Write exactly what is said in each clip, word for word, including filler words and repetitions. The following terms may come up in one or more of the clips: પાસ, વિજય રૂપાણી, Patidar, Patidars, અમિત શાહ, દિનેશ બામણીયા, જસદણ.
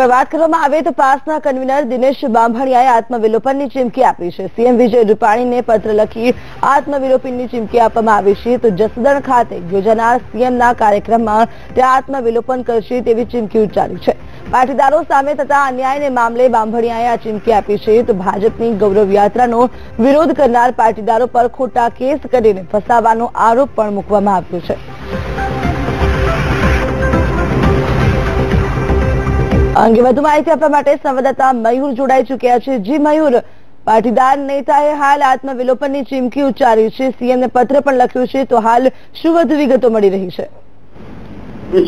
વાત કરવામાં આવે તો પાસના કન્વીનર દિનેશ બામણીયાએ આત્મવિલોપનની ચીમકી આપી છે. સીએમ વિજય રૂપાણીને પત્ર લખી આત્મવિલોપનની ચીમકી આપવામાં આવી છે. તો જસદણ ખાતે યોજાનાર સીએમના કાર્યક્રમમાં તે આત્મવિલોપન કરશે તેવી ચીમકી ઉચ્ચારી છે. પાટીદારો સામે થતા અન્યાયને મામલે બામણીયાએ આ ચીમકી આપી છે. તો ભાજપની ગૌરવ યાત્રાનો વિરોધ કરનાર પાટીદારો પર ખોટા કેસ કરીને ફસાવવાનો આરોપ પણ મૂકવામાં આવ્યો છે. અંગે વધુ માહિતી આપવા માટે સંવાદદાતા મયુર જોડાઈ ચૂક્યા છે. જી મયુર, પાટીદાર નેતાએ હાલ આત્મવિલોપનની ચીમકી ઉચ્ચારી છે, સીએમને પત્ર પણ લખ્યું છે, તો હાલ શું વધુ વિગતો મળી રહી છે?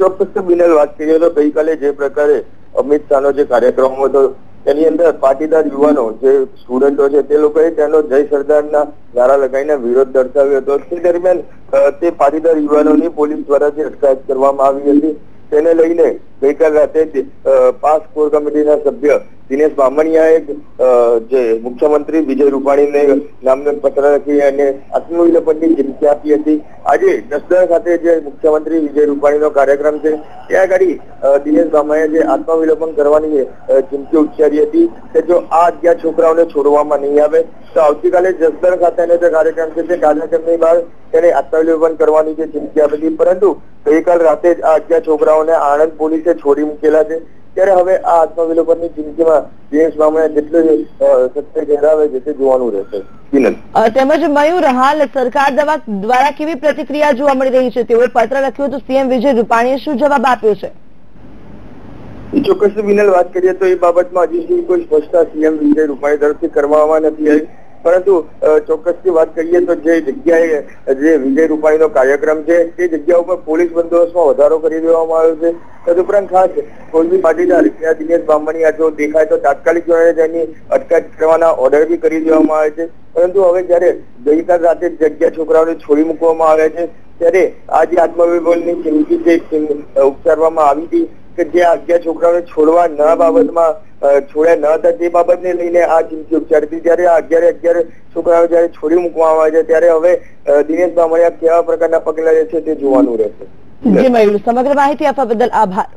ચોક્કસ બિનલ, વાત કરીએ તો ગઈકાલે જે પ્રકારે અમિત શાહનો જે કાર્યક્રમ હતો તેની અંદર પાટીદાર યુવાનો જે સ્ટુડન્ટો છે તે લોકોએ તેનો જય સરદારના નારા લગાવીને વિરોધ દર્શાવ્યો હતો. તે દરમિયાન તે પાટીદાર યુવાનોની પોલીસ દ્વારા જે અટકાયત કરવામાં આવી હતી તેને લઈને ગઈકાલ રાતે પાસ કોર કમિટીના સભ્ય દિનેશ બામણીયાએ જે મુખ્યમંત્રી વિજય રૂપાણીને નામનો પત્ર લખી અને આત્મવિલોપનની ચીમકી આપી હતી. આજે જસદણ ખાતે જે મુખ્યમંત્રી વિજય રૂપાણીનો કાર્યક્રમ છે ત્યાં આગળ દિનેશ બામણીયાએ જે આત્મવિલોપન કરવાની ચીમકી ઉચ્ચારી હતી કે જો આ અગિયાર છોકરાઓને છોડવામાં નહીં આવે તો આવતીકાલે જસદણ ખાતેનો જે કાર્યક્રમ છે તે કાર્યક્રમની બહાર તેને આત્મવિલોપન કરવાની જે ચીમકી આપી હતી, પરંતુ ગઈકાલ રાતે જ આ અગિયાર છોકરાઓને આણંદ પોલીસે છોડી મૂકેલા છે. ત્યારે હવે આ આત્મવિલોપનની ચીમકીમાં દિનેશ બામણીયા જેટલું સત્ય ઘેરાવે છે તે જોવાનું રહેશે. તેમજ મયુર, હાલ સરકાર દ્વારા કેવી પ્રતિક્રિયા જોવા મળી રહી છે? તેઓએ પત્ર લખ્યો તો સીએમ વિજય રૂપાણીએ શું જવાબ આપ્યો છે? ચોક્કસ વિનલ, વાત કરીએ તો એ બાબતમાં હજી સુધી કોઈ સ્પષ્ટતા સીએમ વિજય રૂપાણી તરફથી કરવામાં નથી આવી, પરંતુ ચોક્કસથી વાત કરીએ તો જે જગ્યાએ જે વિજય રૂપાણીનો કાર્યક્રમ છે તે જગ્યા ઉપર પોલીસ બંદોબસ્તમાં વધારો કરી દેવામાં આવ્યો છે. તદુપરાંત ખાસ કોઈ પાટીદાર ત્યાં દિનેશ બામણીયા જો દેખાય તો તાત્કાલિક ધોરણે તેની અટકાયત કરવાના ઓર્ડર બી કરી દેવામાં આવે છે. પરંતુ હવે જયારે ગઈકાલ રાતે જગ્યા છોકરાઓને છોડી મૂકવામાં આવ્યા છે ત્યારે આ જે આત્મવિલોપનની ચીમકી જે ઉચ્ચારવામાં આવી હતી કે જે અગિયાર છોકરાઓને છોડવા ન બાબતમાં છોડ્યા ન હતા તે બાબતને લઈને આ ચીમકી ઉચ્ચારી હતી. ત્યારે આ અગિયારે અગિયાર છોકરાઓ જયારે છોડી મૂકવામાં આવે છે ત્યારે હવે દિનેશ બામણીયા કેવા પ્રકારના પગલા લે છે તે જોવાનું રહેશે. સમગ્ર માહિતી આપવા બદલ આભાર.